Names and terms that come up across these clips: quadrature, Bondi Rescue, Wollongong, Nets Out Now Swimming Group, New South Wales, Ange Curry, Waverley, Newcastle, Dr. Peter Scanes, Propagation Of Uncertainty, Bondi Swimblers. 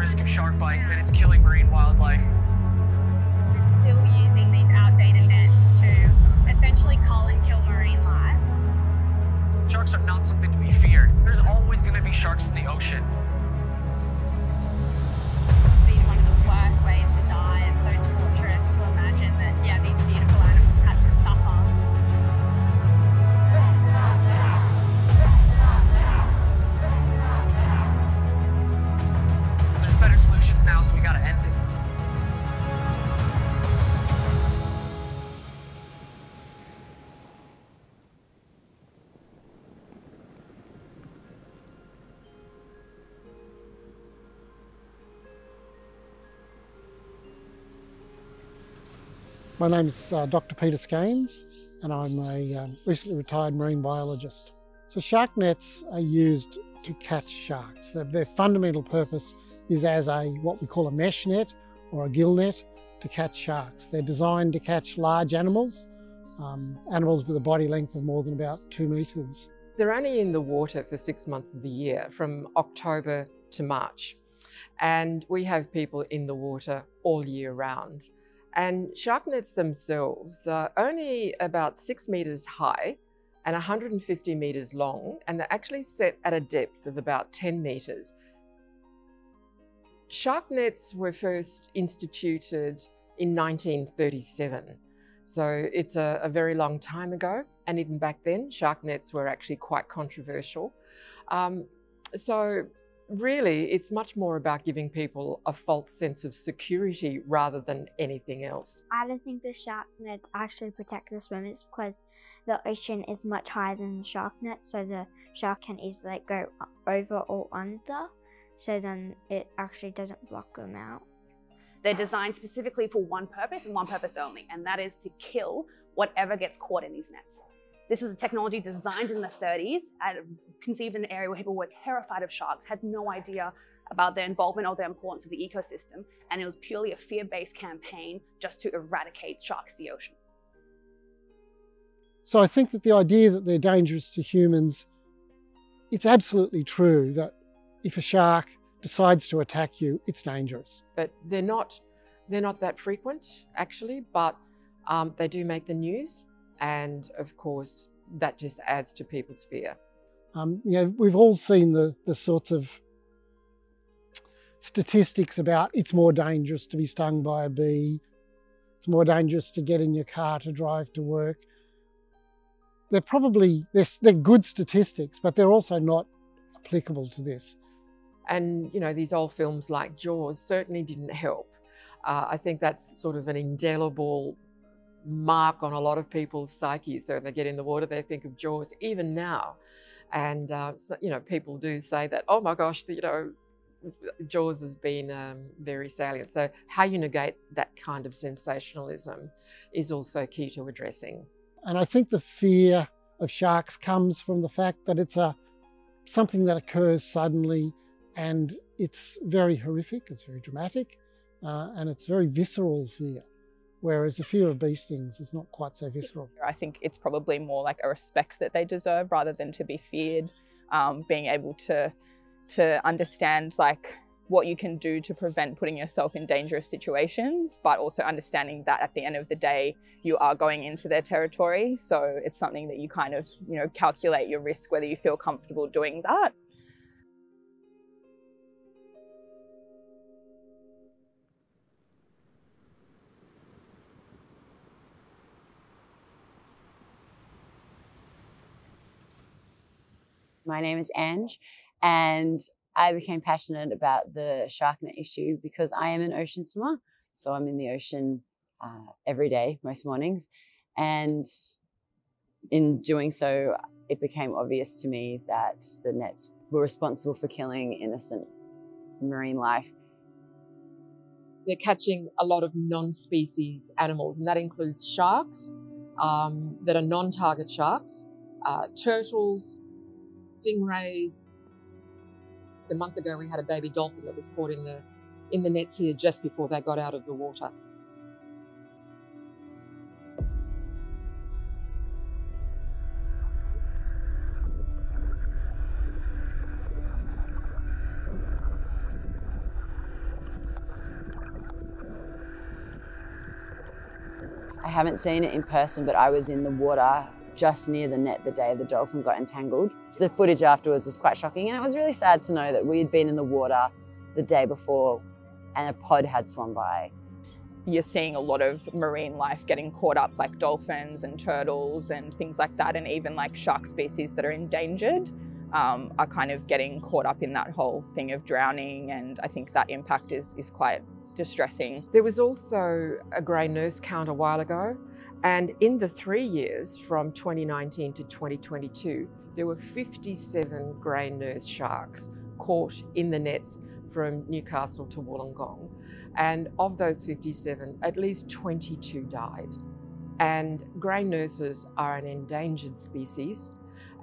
risk of shark bite and it's killing marine wildlife. We're still using these outdated nets to essentially cull and kill marine life. Sharks are not something to be feared. There's always going to be sharks in the ocean. It's been one of the worst ways to die. It's so torturous to imagine that, yeah, these beautiful animals had to suffer. My name is Dr. Peter Scanes, and I'm a recently retired marine biologist. So shark nets are used to catch sharks. Their fundamental purpose is as what we call a mesh net or a gill net to catch sharks. They're designed to catch large animals, animals with a body length of more than about 2 metres. They're only in the water for 6 months of the year, from October to March. And we have people in the water all year round. And shark nets themselves are only about 6 metres high and 150 metres long, and they're actually set at a depth of about 10 metres. Shark nets were first instituted in 1937, so it's a very long time ago, and even back then shark nets were actually quite controversial. So really, it's much more about giving people a false sense of security rather than anything else. I don't think the shark nets actually protect the swimmers because the ocean is much higher than the shark net, so the shark can easily go over or under, so then it actually doesn't block them out. They're designed specifically for one purpose and one purpose only, and that is to kill whatever gets caught in these nets. This was a technology designed in the 30s, conceived in an area where people were terrified of sharks, had no idea about their involvement or the importance of the ecosystem, and it was purely a fear-based campaign just to eradicate sharks from the ocean. So I think that the idea that they're dangerous to humans, it's absolutely true that if a shark decides to attack you, it's dangerous. But they're not that frequent, actually, but they do make the news. And of course, that just adds to people's fear. Yeah, we've all seen the sorts of statistics about it's more dangerous to be stung by a bee, it's more dangerous to get in your car to drive to work. They're probably, they're good statistics, but they're also not applicable to this. And, you know, these old films like Jaws certainly didn't help. I think that's sort of an indelible mark on a lot of people's psyches. So when they get in the water, they think of Jaws, even now. And, so, you know, people do say that, oh my gosh, you know, Jaws has been very salient. So how you negate that kind of sensationalism is also key to addressing. And I think the fear of sharks comes from the fact that it's something that occurs suddenly, and it's very horrific, it's very dramatic, and it's very visceral fear. Whereas the fear of bee stings is not quite so visceral. I think it's probably more like a respect that they deserve rather than to be feared. Being able to understand like what you can do to prevent putting yourself in dangerous situations, but also understanding that at the end of the day, you are going into their territory. So it's something that you kind of, you know, calculate your risk, whether you feel comfortable doing that. My name is Ange, and I became passionate about the shark net issue because I am an ocean swimmer. So I'm in the ocean every day, most mornings. And in doing so, it became obvious to me that the nets were responsible for killing innocent marine life. They're catching a lot of non-species animals, and that includes sharks that are non-target sharks, turtles, stingrays. A month ago we had a baby dolphin that was caught in the nets here just before they got out of the water. I haven't seen it in person, but I was in the water just near the net the day the dolphin got entangled. The footage afterwards was quite shocking, and it was really sad to know that we had been in the water the day before and a pod had swum by. You're seeing a lot of marine life getting caught up, like dolphins and turtles and things like that, and even like shark species that are endangered are kind of getting caught up in that whole thing of drowning, and I think that impact is quite distressing. There was also a grey nurse count a while ago, and in the 3 years from 2019 to 2022, there were 57 grey nurse sharks caught in the nets from Newcastle to Wollongong. And of those 57, at least 22 died. And grey nurses are an endangered species,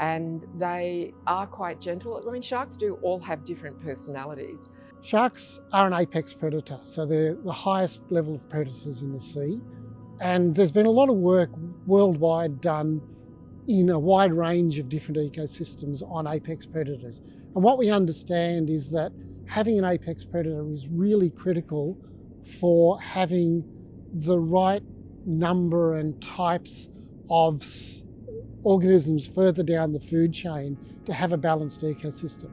and they are quite gentle. I mean, sharks do all have different personalities. Sharks are an apex predator, so they're the highest level of predators in the sea. And there's been a lot of work worldwide done in a wide range of different ecosystems on apex predators. And what we understand is that having an apex predator is really critical for having the right number and types of organisms further down the food chain to have a balanced ecosystem.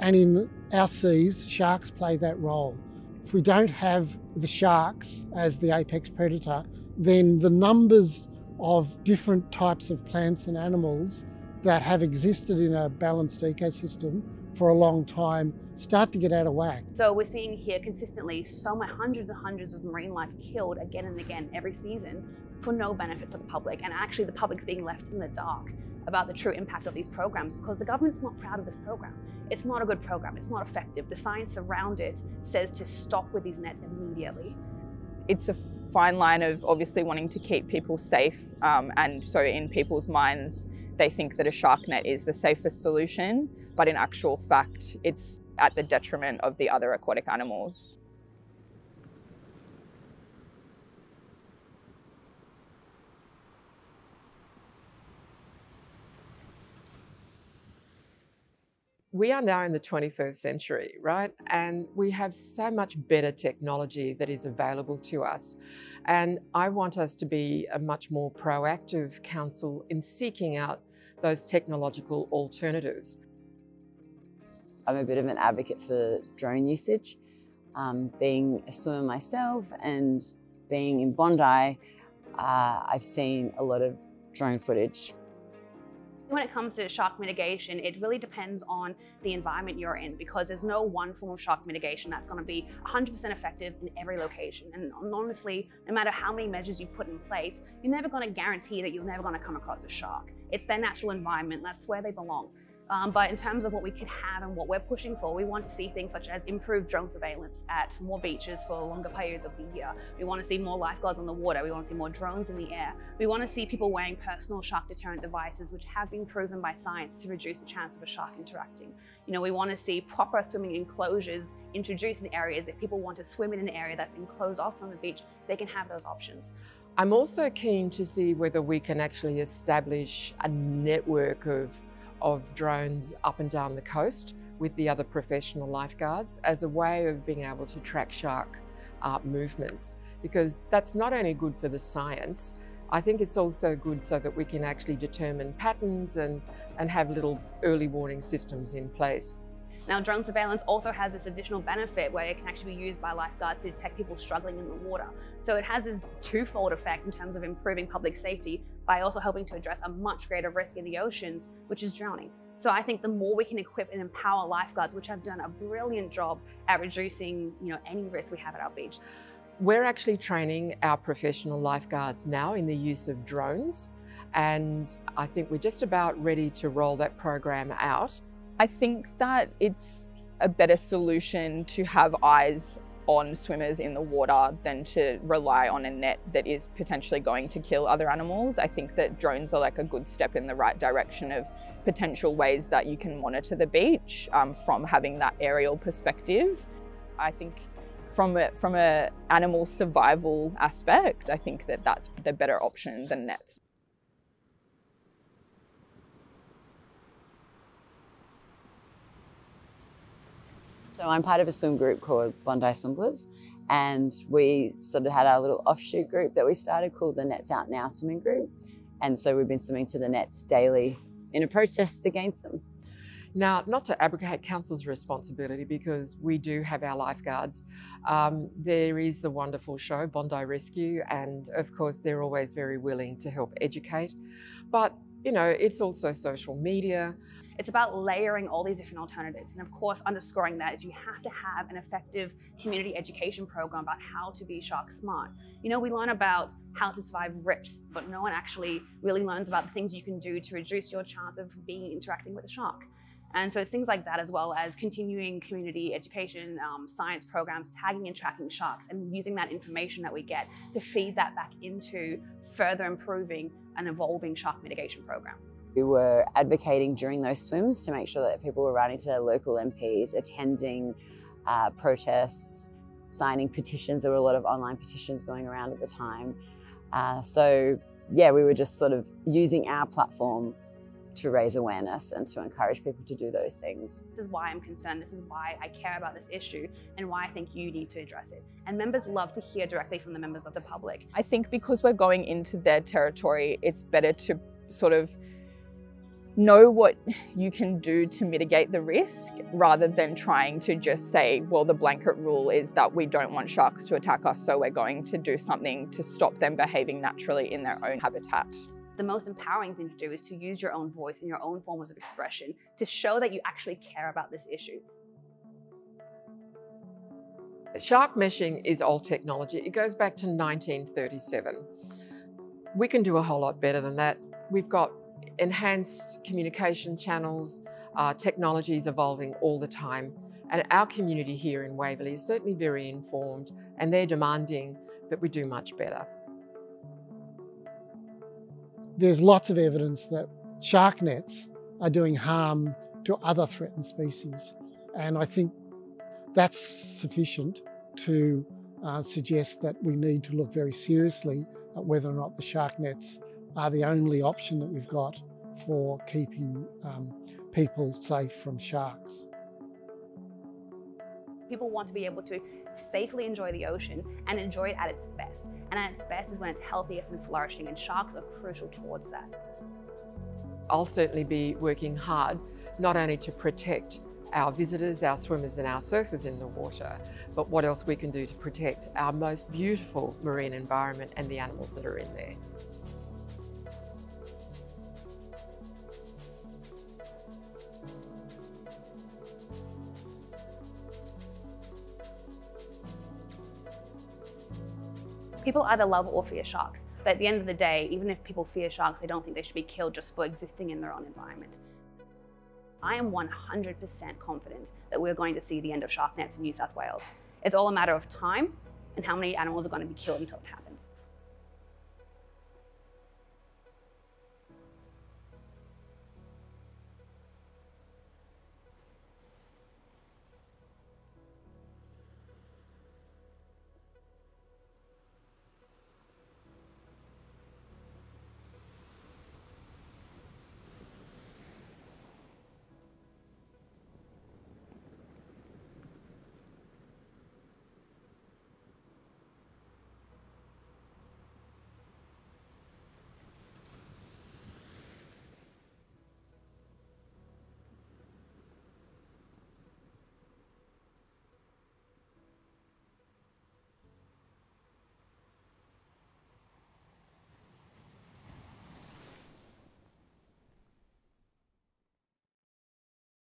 And in our seas, sharks play that role. If we don't have the sharks as the apex predator, then the numbers of different types of plants and animals that have existed in a balanced ecosystem for a long time start to get out of whack. So we're seeing here consistently so many hundreds and hundreds of marine life killed again and again every season for no benefit to the public, and actually the public's being left in the dark about the true impact of these programs because the government's not proud of this program. It's not a good program, it's not effective. The science around it says to stop with these nets immediately. It's a fine line of obviously wanting to keep people safe, and so in people's minds they think that a shark net is the safest solution, but in actual fact it's at the detriment of the other aquatic animals. We are now in the 21st century, right? And we have so much better technology that is available to us. And I want us to be a much more proactive council in seeking out those technological alternatives. I'm a bit of an advocate for drone usage. Being a swimmer myself and being in Bondi, I've seen a lot of drone footage. When it comes to shark mitigation, it really depends on the environment you're in, because there's no one form of shark mitigation that's going to be 100% effective in every location. And honestly, no matter how many measures you put in place, you're never going to guarantee that you're never going to come across a shark. It's their natural environment, that's where they belong. But in terms of what we could have and what we're pushing for, we want to see things such as improved drone surveillance at more beaches for longer periods of the year. We want to see more lifeguards on the water. We want to see more drones in the air. We want to see people wearing personal shark deterrent devices, which have been proven by science to reduce the chance of a shark interacting. You know, we want to see proper swimming enclosures introduced in areas. If people want to swim in an area that's enclosed off from the beach, they can have those options. I'm also keen to see whether we can actually establish a network of drones up and down the coast with the other professional lifeguards as a way of being able to track shark movements, because that's not only good for the science, I think it's also good so that we can actually determine patterns and have little early warning systems in place. Now, drone surveillance also has this additional benefit where it can actually be used by lifeguards to detect people struggling in the water. So it has this twofold effect in terms of improving public safety by also helping to address a much greater risk in the oceans, which is drowning. So I think the more we can equip and empower lifeguards, which have done a brilliant job at reducing, you know, any risk we have at our beach. We're actually training our professional lifeguards now in the use of drones. And I think we're just about ready to roll that program out. I think that it's a better solution to have eyes on swimmers in the water than to rely on a net that is potentially going to kill other animals. I think that drones are like a good step in the right direction of potential ways that you can monitor the beach from having that aerial perspective. I think from a animal survival aspect, I think that that's the better option than nets. So I'm part of a swim group called Bondi Swimblers, And we sort of had our little offshoot group that we started called the Nets Out Now Swimming Group. And so we've been swimming to the nets daily in a protest against them. Now, not to abrogate council's responsibility, because we do have our lifeguards. There is the wonderful show, Bondi Rescue, and of course they're always very willing to help educate. But, you know, it's also social media. It's about layering all these different alternatives. And of course, underscoring that is you have to have an effective community education program about how to be shark smart. You know, we learn about how to survive rips, but no one actually really learns about the things you can do to reduce your chance of interacting with a shark. And so it's things like that, as well as continuing community education, science programs, tagging and tracking sharks, and using that information that we get to feed that back into further improving and evolving shark mitigation program. We were advocating during those swims to make sure that people were writing to their local MPs, attending protests, signing petitions. There were a lot of online petitions going around at the time. So yeah, we were just sort of using our platform to raise awareness and to encourage people to do those things. This is why I'm concerned, this is why I care about this issue and why I think you need to address it. And members love to hear directly from the members of the public. I think because we're going into their territory, it's better to sort of know what you can do to mitigate the risk rather than trying to just say, well, the blanket rule is that we don't want sharks to attack us, so we're going to do something to stop them behaving naturally in their own habitat. The most empowering thing to do is to use your own voice and your own forms of expression to show that you actually care about this issue. Shark meshing is old technology. It goes back to 1937. We can do a whole lot better than that. We've got enhanced communication channels, technology is evolving all the time. And our community here in Waverley is certainly very informed, and they're demanding that we do much better. There's lots of evidence that shark nets are doing harm to other threatened species. And I think that's sufficient to suggest that we need to look very seriously at whether or not the shark nets are the only option that we've got for keeping people safe from sharks. People want to be able to safely enjoy the ocean and enjoy it at its best. And at its best is when it's healthiest and flourishing, and sharks are crucial towards that. I'll certainly be working hard, not only to protect our visitors, our swimmers and our surfers in the water, but what else we can do to protect our most beautiful marine environment and the animals that are in there. People either love or fear sharks, but at the end of the day, even if people fear sharks, they don't think they should be killed just for existing in their own environment. I am 100% confident that we're going to see the end of shark nets in New South Wales. It's all a matter of time and how many animals are going to be killed until it happens.